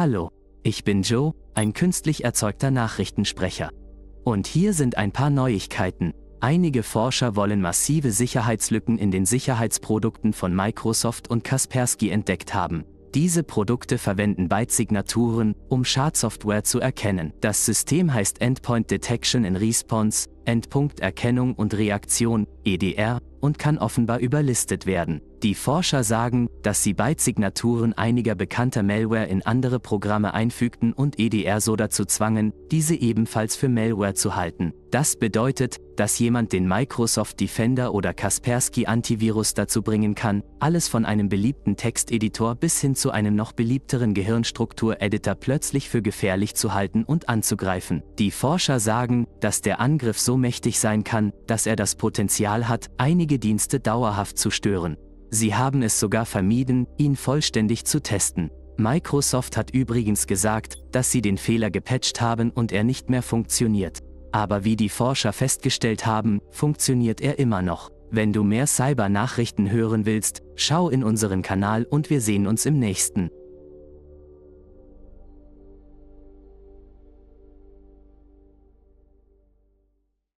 Hallo, ich bin Joe, ein künstlich erzeugter Nachrichtensprecher. Und hier sind ein paar Neuigkeiten. Einige Forscher wollen massive Sicherheitslücken in den Sicherheitsprodukten von Microsoft und Kaspersky entdeckt haben. Diese Produkte verwenden Byte-Signaturen, um Schadsoftware zu erkennen. Das System heißt Endpoint Detection and Response, Endpunkterkennung und Reaktion, EDR, und kann offenbar überlistet werden. Die Forscher sagen, dass sie Byte-Signaturen einiger bekannter Malware in andere Programme einfügten und EDR so dazu zwangen, diese ebenfalls für Malware zu halten. Das bedeutet, dass jemand den Microsoft Defender oder Kaspersky Antivirus dazu bringen kann, alles von einem beliebten Texteditor bis hin zu einem noch beliebteren Gehirnstruktur-Editor plötzlich für gefährlich zu halten und anzugreifen. Die Forscher sagen, dass der Angriff so mächtig sein kann, dass er das Potenzial hat, einige Dienste dauerhaft zu stören. Sie haben es sogar vermieden, ihn vollständig zu testen. Microsoft hat übrigens gesagt, dass sie den Fehler gepatcht haben und er nicht mehr funktioniert. Aber wie die Forscher festgestellt haben, funktioniert er immer noch. Wenn du mehr Cyber-Nachrichten hören willst, schau in unseren Kanal und wir sehen uns im nächsten.